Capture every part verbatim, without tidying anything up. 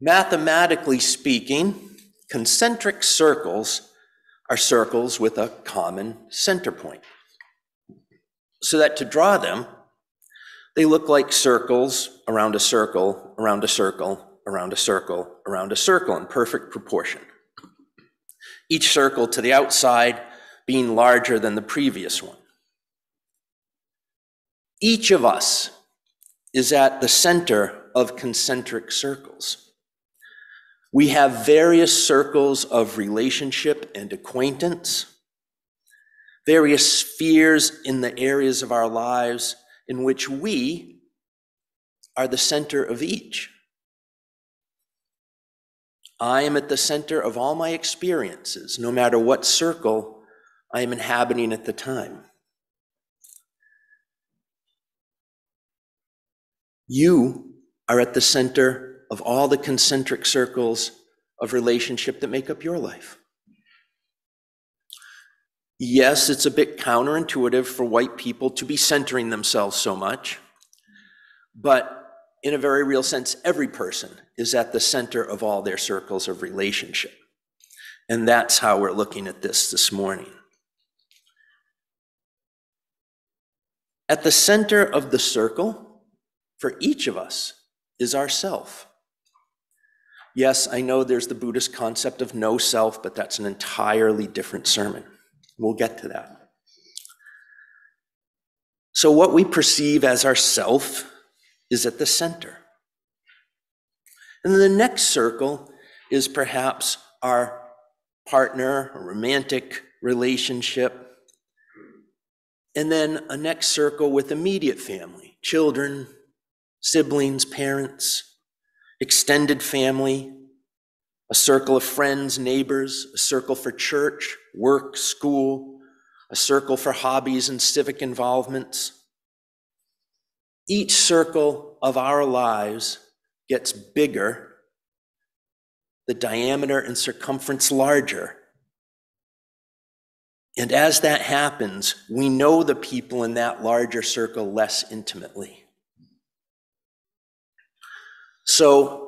Mathematically speaking, concentric circles are circles with a common center point, so that to draw them, they look like circles around a circle, around a circle, around a circle, around a circle in perfect proportion. Each circle to the outside being larger than the previous one. Each of us is at the center of concentric circles. We have various circles of relationship and acquaintance, various spheres in the areas of our lives in which we are the center of each. I am at the center of all my experiences, no matter what circle I am inhabiting at the time. You are at the center of all the concentric circles of relationship that make up your life. Yes, it's a bit counterintuitive for white people to be centering themselves so much, but in a very real sense, every person is at the center of all their circles of relationship. And that's how we're looking at this this morning. At the center of the circle for each of us is our self. Yes, I know there's the Buddhist concept of no self, but that's an entirely different sermon. We'll get to that. So what we perceive as our self is at the center. And the next circle is perhaps our partner, a romantic relationship. And then a next circle with immediate family, children, siblings, parents, extended family, a circle of friends, neighbors, a circle for church, work, school, a circle for hobbies and civic involvements. Each circle of our lives gets bigger, the diameter and circumference larger. And as that happens, we know the people in that larger circle less intimately. So,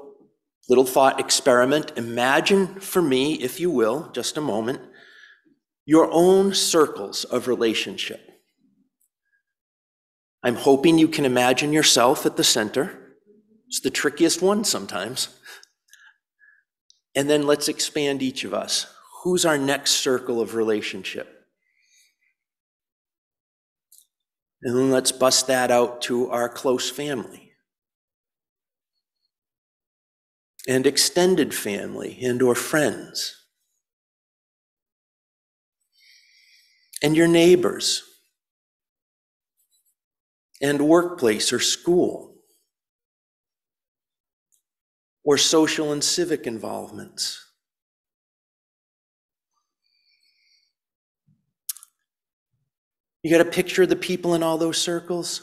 little thought experiment. Imagine for me, if you will, just a moment, your own circles of relationship. I'm hoping you can imagine yourself at the center. It's the trickiest one sometimes. And then let's expand each of us. Who's our next circle of relationship? And then let's bust that out to our close family and extended family and or friends and your neighbors and workplace or school, or social and civic involvements. You got a picture of the people in all those circles?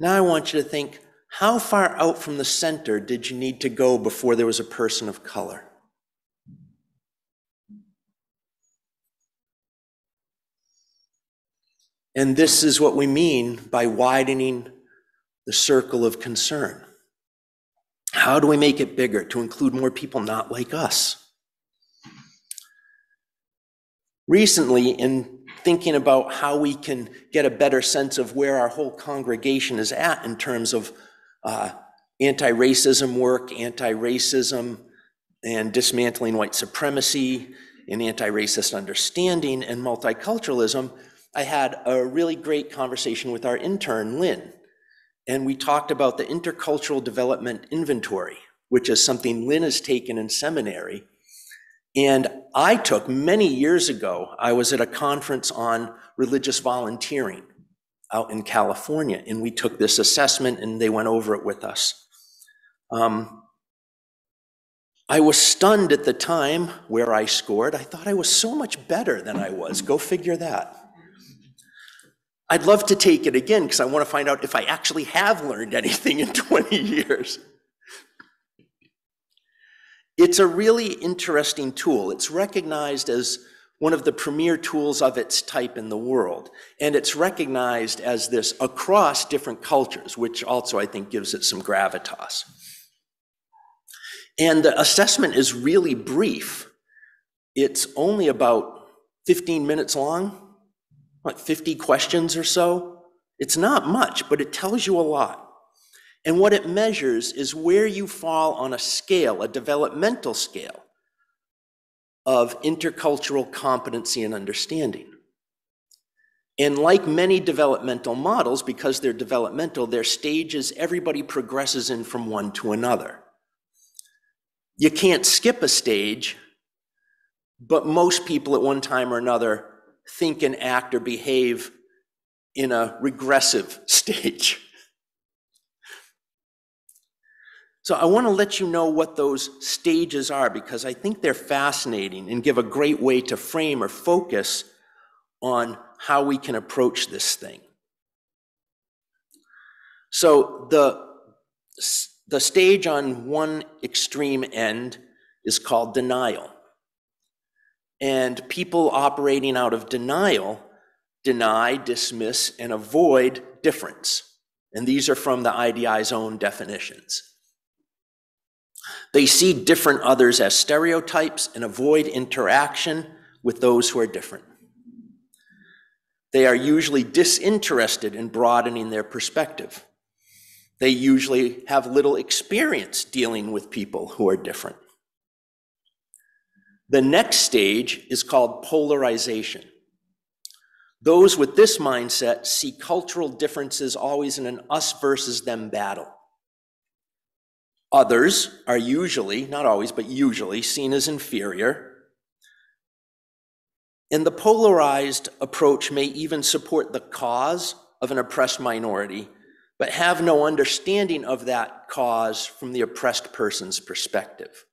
Now I want you to think, how far out from the center did you need to go before there was a person of color? And this is what we mean by widening the circle of concern. How do we make it bigger to include more people not like us? Recently, in thinking about how we can get a better sense of where our whole congregation is at in terms of uh, anti-racism work, anti-racism and dismantling white supremacy, and anti-racist understanding and multiculturalism, I had a really great conversation with our intern, Lynn, and we talked about the Intercultural Development Inventory, which is something Lynn has taken in seminary. And I took many years ago, I was at a conference on religious volunteering out in California, and we took this assessment and they went over it with us. Um, I was stunned at the time where I scored. I thought I was so much better than I was. Go figure that. I'd love to take it again because I want to find out if I actually have learned anything in twenty years. It's a really interesting tool. It's recognized as one of the premier tools of its type in the world. And it's recognized as this across different cultures, which also I think gives it some gravitas. And the assessment is really brief. It's only about fifteen minutes long, like fifty questions or so. It's not much, but it tells you a lot. And what it measures is where you fall on a scale, a developmental scale, of intercultural competency and understanding. And like many developmental models, because they're developmental, they're stages everybody progresses in from one to another. You can't skip a stage, but most people at one time or another think and act or behave in a regressive stage. So I want to let you know what those stages are, because I think they're fascinating and give a great way to frame or focus on how we can approach this thing. So the, the stage on one extreme end is called denial. And people operating out of denial deny, dismiss, and avoid difference. And these are from the I D I's own definitions. They see different others as stereotypes and avoid interaction with those who are different. They are usually disinterested in broadening their perspective. They usually have little experience dealing with people who are different. The next stage is called polarization. Those with this mindset see cultural differences always in an us versus them battle. Others are usually, not always, but usually seen as inferior. And the polarized approach may even support the cause of an oppressed minority, but have no understanding of that cause from the oppressed person's perspective.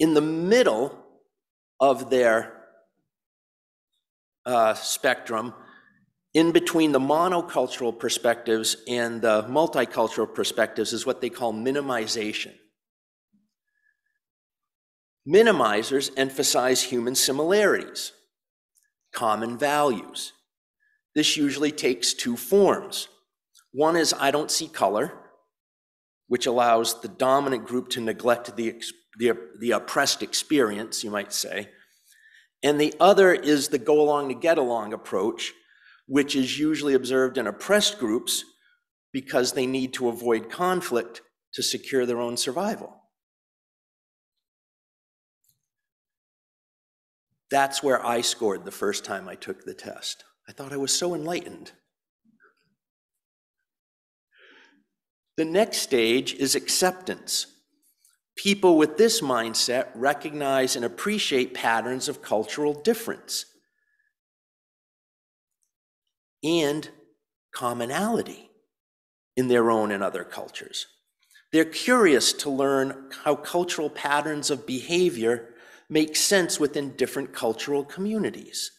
In the middle of their uh, spectrum, in between the monocultural perspectives and the multicultural perspectives, is what they call minimization. Minimizers emphasize human similarities, common values. This usually takes two forms. One is I don't see color, which allows the dominant group to neglect the, the, the oppressed experience, you might say. And the other is the go along to get along approach, which is usually observed in oppressed groups because they need to avoid conflict to secure their own survival. That's where I scored the first time I took the test. I thought I was so enlightened. The next stage is acceptance. People with this mindset recognize and appreciate patterns of cultural difference and commonality in their own and other cultures. They're curious to learn how cultural patterns of behavior make sense within different cultural communities.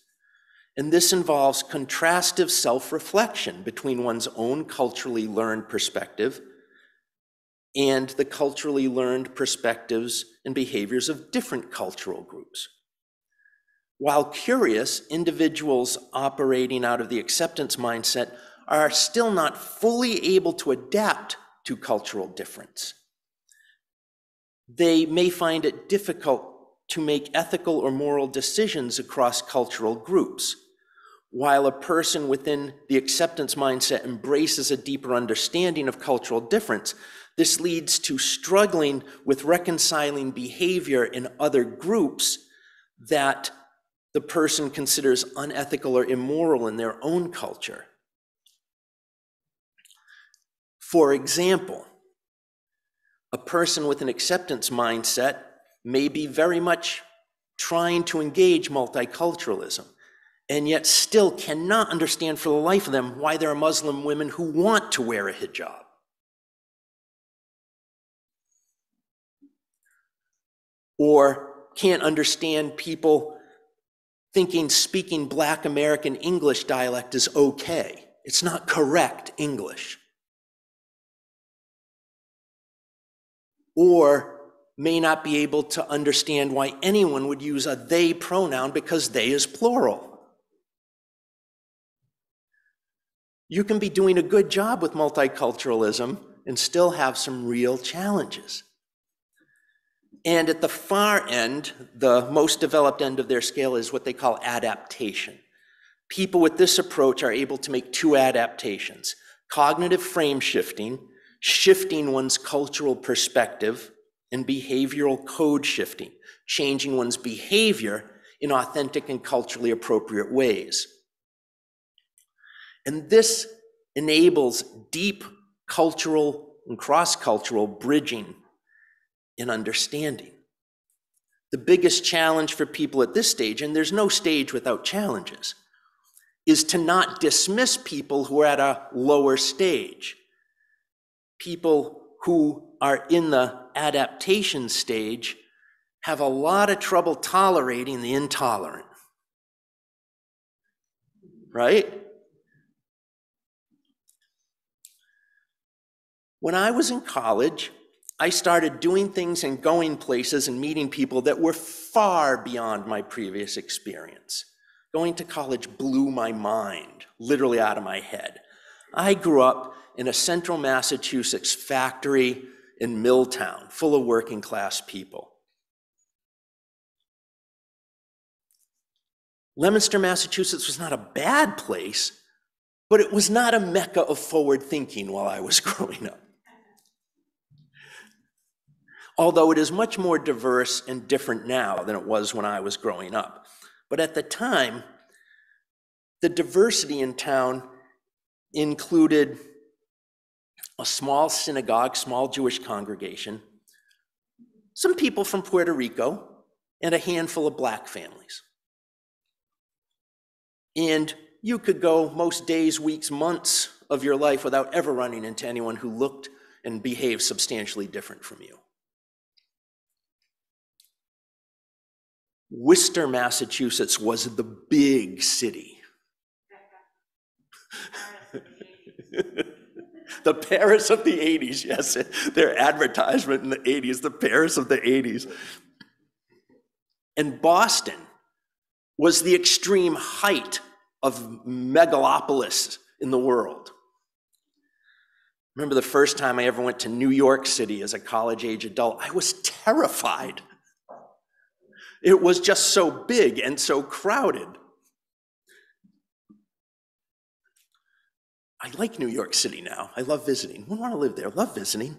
And this involves contrastive self-reflection between one's own culturally learned perspective and the culturally learned perspectives and behaviors of different cultural groups. While curious, individuals operating out of the acceptance mindset are still not fully able to adapt to cultural difference. They may find it difficult to make ethical or moral decisions across cultural groups. While a person within the acceptance mindset embraces a deeper understanding of cultural difference, this leads to struggling with reconciling behavior in other groups that the person considers unethical or immoral in their own culture. For example, a person with an acceptance mindset may be very much trying to engage multiculturalism, and yet still cannot understand for the life of them why there are Muslim women who want to wear a hijab. Or can't understand people thinking speaking Black American English dialect is okay. It's not correct English. Or may not be able to understand why anyone would use a they pronoun because they is plural. You can be doing a good job with multiculturalism and still have some real challenges. And at the far end, the most developed end of their scale, is what they call adaptation. People with this approach are able to make two adaptations: cognitive frame shifting, shifting one's cultural perspective, and behavioral code shifting, changing one's behavior in authentic and culturally appropriate ways. And this enables deep cultural and cross-cultural bridging and understanding. The biggest challenge for people at this stage, and there's no stage without challenges, is to not dismiss people who are at a lower stage. People who are in the adaptation stage have a lot of trouble tolerating the intolerant, right? When I was in college, I started doing things and going places and meeting people that were far beyond my previous experience. Going to college blew my mind, literally out of my head. I grew up in a central Massachusetts factory in Milltown, full of working class people. Leominster, Massachusetts was not a bad place, but it was not a mecca of forward thinking while I was growing up. Although it is much more diverse and different now than it was when I was growing up. But at the time, the diversity in town included a small synagogue, small Jewish congregation, some people from Puerto Rico, and a handful of black families. And you could go most days, weeks, months of your life without ever running into anyone who looked and behaved substantially different from you. Worcester, Massachusetts was the big city. The Paris of the eighties, yes, their advertisement in the eighties, the Paris of the eighties. And Boston was the extreme height of megalopolis in the world. Remember the first time I ever went to New York City as a college-age adult, I was terrified. It was just so big and so crowded. I like New York City now. I love visiting. I want to live there. I love visiting.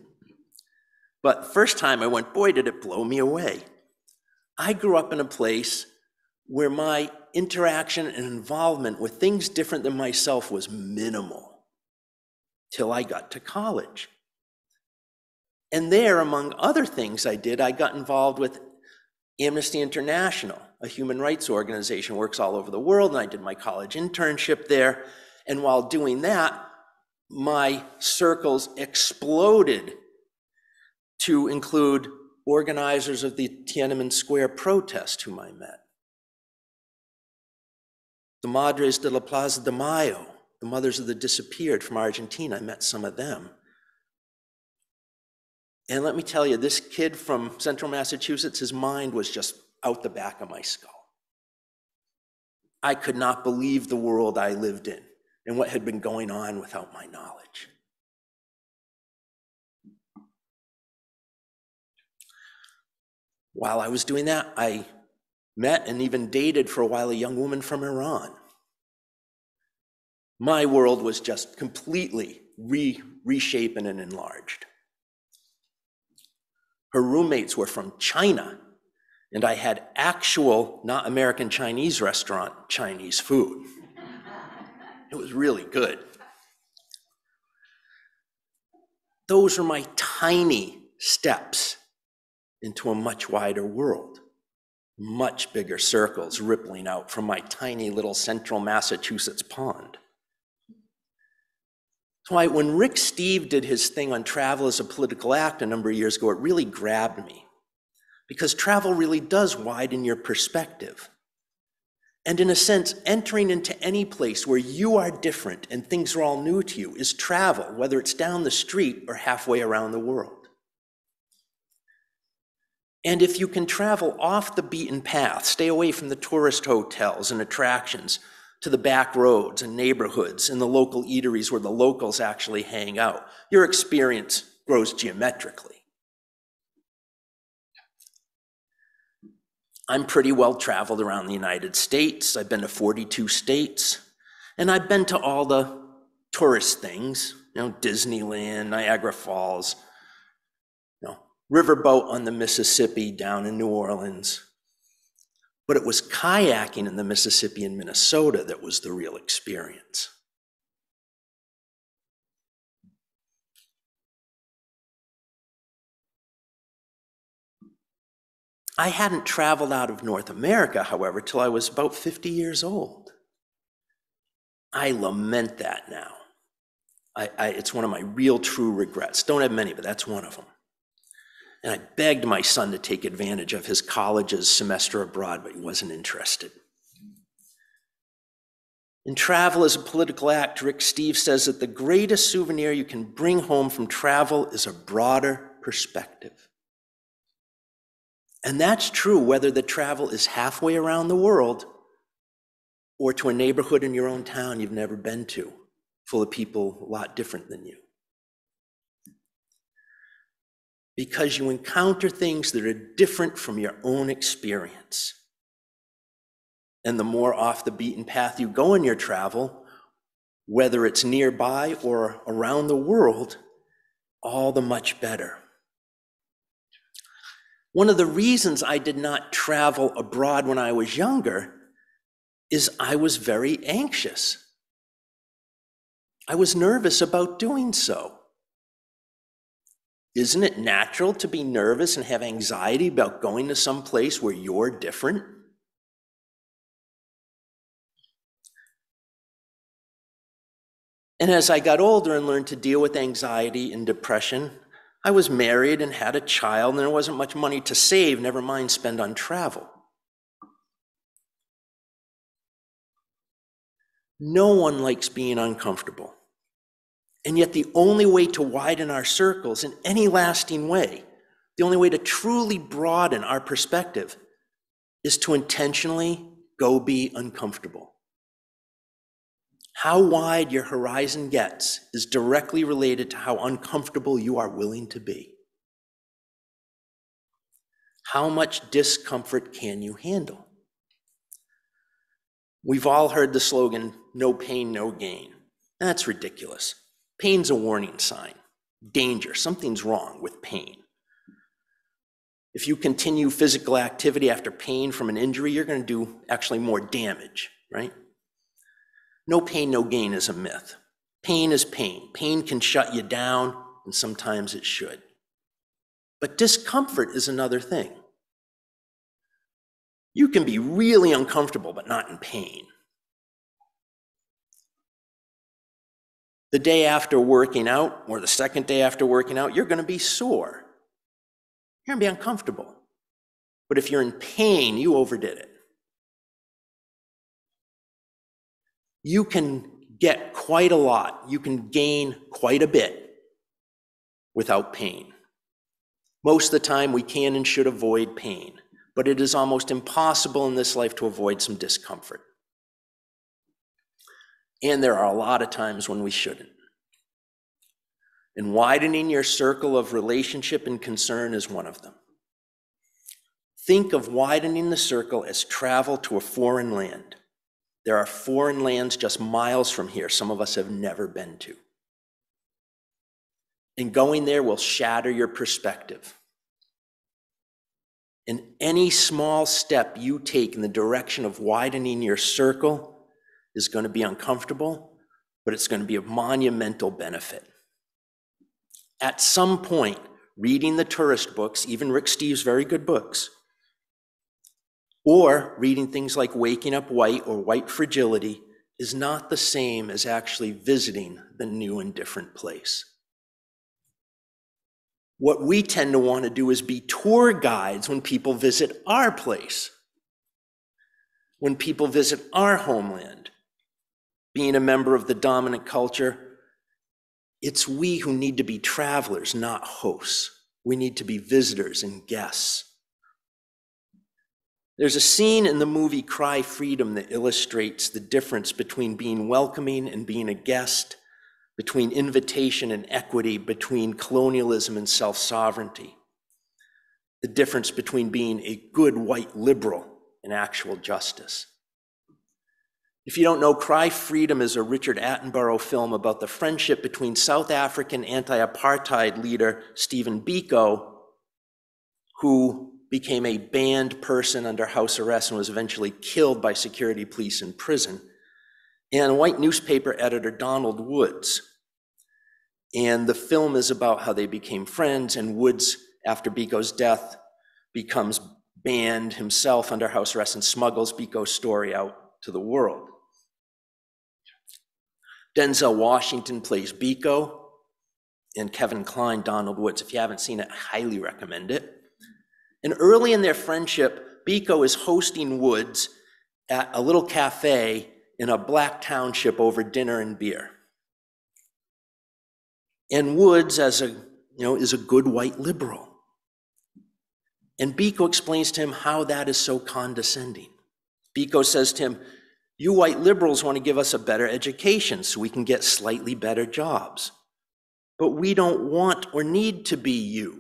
But first time I went, boy, did it blow me away. I grew up in a place where my interaction and involvement with things different than myself was minimal till I got to college. And there, among other things I did, I got involved with Amnesty International, a human rights organization, works all over the world, and I did my college internship there. And while doing that, my circles exploded to include organizers of the Tiananmen Square protest whom I met. The Madres de la Plaza de Mayo, the mothers of the disappeared from Argentina, I met some of them. And let me tell you, this kid from central Massachusetts, his mind was just out the back of my skull. I could not believe the world I lived in and what had been going on without my knowledge. While I was doing that, I met and even dated for a while a young woman from Iran. My world was just completely re reshapen and enlarged. Her roommates were from China, and I had actual, not American Chinese restaurant, Chinese food. It was really good. Those were my tiny steps into a much wider world, much bigger circles rippling out from my tiny little central Massachusetts pond. So I, when Rick Steves did his thing on travel as a political act a number of years ago, it really grabbed me, because travel really does widen your perspective. And in a sense, entering into any place where you are different and things are all new to you is travel, whether it's down the street or halfway around the world. And if you can travel off the beaten path, stay away from the tourist hotels and attractions, to the back roads and neighborhoods and the local eateries where the locals actually hang out, your experience grows geometrically. I'm pretty well traveled around the United States. I've been to forty-two states, and I've been to all the tourist things, you know, Disneyland, Niagara Falls, you know, riverboat on the Mississippi down in New Orleans. But it was kayaking in the Mississippi and Minnesota that was the real experience. I hadn't traveled out of North America, however, till I was about fifty years old. I lament that now. I, I, it's one of my real true regrets. Don't have many, but that's one of them. And I begged my son to take advantage of his college's semester abroad, but he wasn't interested. In Travel as a Political Act, Rick Steves says that the greatest souvenir you can bring home from travel is a broader perspective. And that's true whether the travel is halfway around the world or to a neighborhood in your own town you've never been to, full of people a lot different than you. Because you encounter things that are different from your own experience. And the more off the beaten path you go in your travel, whether it's nearby or around the world, all the much better. One of the reasons I did not travel abroad when I was younger is I was very anxious. I was nervous about doing so. Isn't it natural to be nervous and have anxiety about going to some place where you're different? And as I got older and learned to deal with anxiety and depression, I was married and had a child, and there wasn't much money to save, never mind spend on travel. No one likes being uncomfortable. And yet the only way to widen our circles in any lasting way, the only way to truly broaden our perspective, is to intentionally go be uncomfortable. How wide your horizon gets is directly related to how uncomfortable you are willing to be. How much discomfort can you handle? We've all heard the slogan, no pain, no gain. That's ridiculous. Pain's a warning sign, danger, something's wrong with pain. If you continue physical activity after pain from an injury, you're going to do actually more damage, right? No pain, no gain is a myth. Pain is pain. Pain can shut you down, and sometimes it should. But discomfort is another thing. You can be really uncomfortable, but not in pain. The day after working out, or the second day after working out, you're going to be sore. You're going to be uncomfortable. But if you're in pain, you overdid it. You can get quite a lot. You can gain quite a bit without pain. Most of the time, we can and should avoid pain, but it is almost impossible in this life to avoid some discomfort. And there are a lot of times when we shouldn't. And widening your circle of relationship and concern is one of them. Think of widening the circle as travel to a foreign land. There are foreign lands just miles from here some of us have never been to. And going there will shatter your perspective. And any small step you take in the direction of widening your circle is going to be uncomfortable, but it's going to be of monumental benefit. At some point, reading the tourist books, even Rick Steves' very good books, or reading things like Waking Up White or White Fragility is not the same as actually visiting the new and different place. What we tend to want to do is be tour guides when people visit our place, when people visit our homeland. Being a member of the dominant culture, it's we who need to be travelers, not hosts. We need to be visitors and guests. There's a scene in the movie Cry Freedom that illustrates the difference between being welcoming and being a guest, between invitation and equity, between colonialism and self-sovereignty, the difference between being a good white liberal and actual justice. If you don't know, Cry Freedom is a Richard Attenborough film about the friendship between South African anti-apartheid leader Stephen Biko, who became a banned person under house arrest and was eventually killed by security police in prison, and white newspaper editor Donald Woods. And the film is about how they became friends, and Woods, after Biko's death, becomes banned himself under house arrest and smuggles Biko's story out to the world. Denzel Washington plays Biko, and Kevin Klein, Donald Woods. If you haven't seen it, I highly recommend it. And early in their friendship, Biko is hosting Woods at a little cafe in a black township over dinner and beer. And Woods, as a, you know, is a good white liberal. And Biko explains to him how that is so condescending. Biko says to him, "You white liberals want to give us a better education so we can get slightly better jobs. But we don't want or need to be you.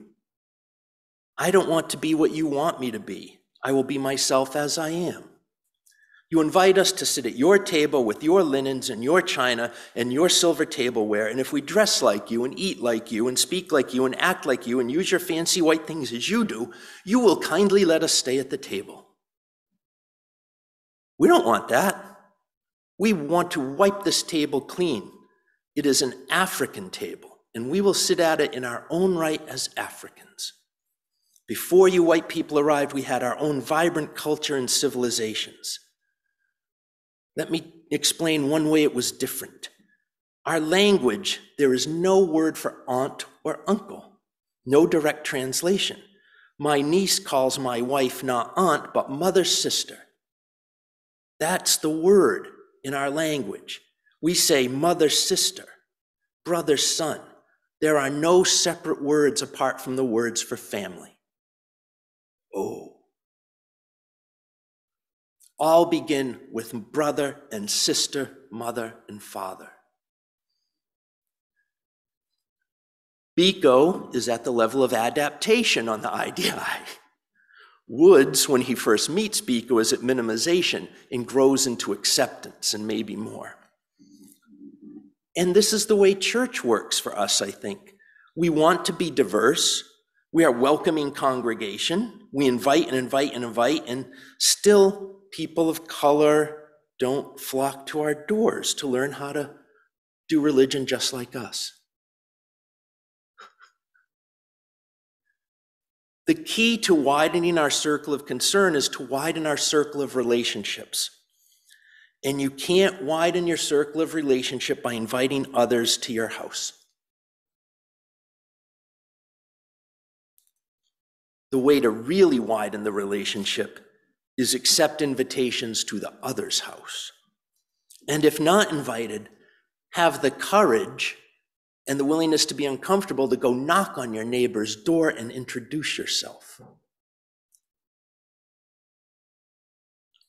I don't want to be what you want me to be. I will be myself as I am. You invite us to sit at your table with your linens and your china and your silver tableware, and if we dress like you and eat like you and speak like you and act like you and use your fancy white things as you do, you will kindly let us stay at the table. We don't want that. We want to wipe this table clean. It is an African table, and we will sit at it in our own right as Africans. Before you white people arrived, we had our own vibrant culture and civilizations. Let me explain one way it was different. Our language, there is no word for aunt or uncle, no direct translation. My niece calls my wife not aunt, but mother's sister. That's the word in our language. We say mother, sister, brother, son. There are no separate words apart from the words for family." Oh. All begin with brother and sister, mother and father. Biko is at the level of adaptation on the I D I. Woods, when he first meets Biko, is at minimization and grows into acceptance and maybe more. And this is the way church works for us, I think. We want to be diverse. We are welcoming congregation. We invite and invite and invite, and still people of color don't flock to our doors to learn how to do religion just like us. The key to widening our circle of concern is to widen our circle of relationships. And you can't widen your circle of relationship by inviting others to your house. The way to really widen the relationship is accept invitations to the other's house. And if not invited, have the courage and the willingness to be uncomfortable to go knock on your neighbor's door and introduce yourself.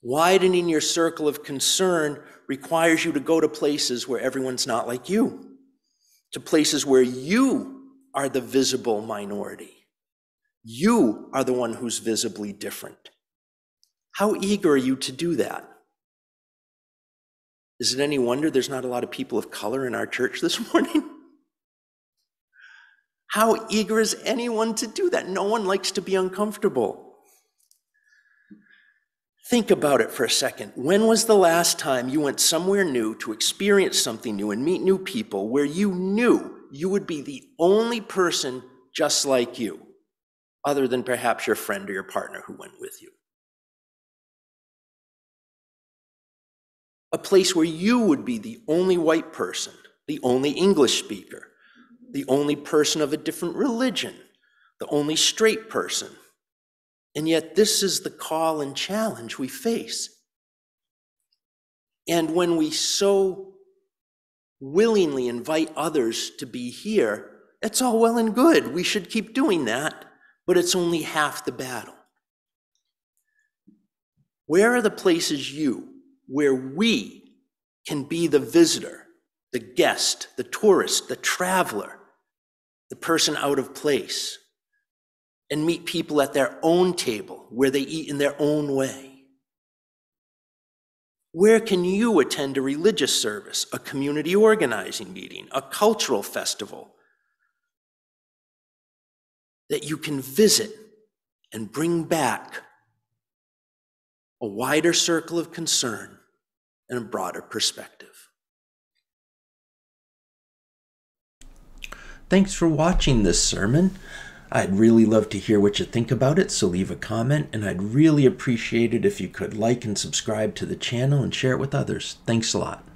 Widening your circle of concern requires you to go to places where everyone's not like you, to places where you are the visible minority. You are the one who's visibly different. How eager are you to do that? Is it any wonder there's not a lot of people of color in our church this morning? How eager is anyone to do that? No one likes to be uncomfortable. Think about it for a second. When was the last time you went somewhere new to experience something new and meet new people where you knew you would be the only person just like you, other than perhaps your friend or your partner who went with you? A place where you would be the only white person, the only English speaker, the only person of a different religion, the only straight person. And yet this is the call and challenge we face. And when we so willingly invite others to be here, it's all well and good. We should keep doing that, but it's only half the battle. Where are the places you, where we can be the visitor, the guest, the tourist, the traveler, the person out of place, and meet people at their own table where they eat in their own way? Where can you attend a religious service, a community organizing meeting, a cultural festival that you can visit and bring back a wider circle of concern and a broader perspective? Thanks for watching this sermon. I'd really love to hear what you think about it, so leave a comment, and I'd really appreciate it if you could like and subscribe to the channel and share it with others. Thanks a lot.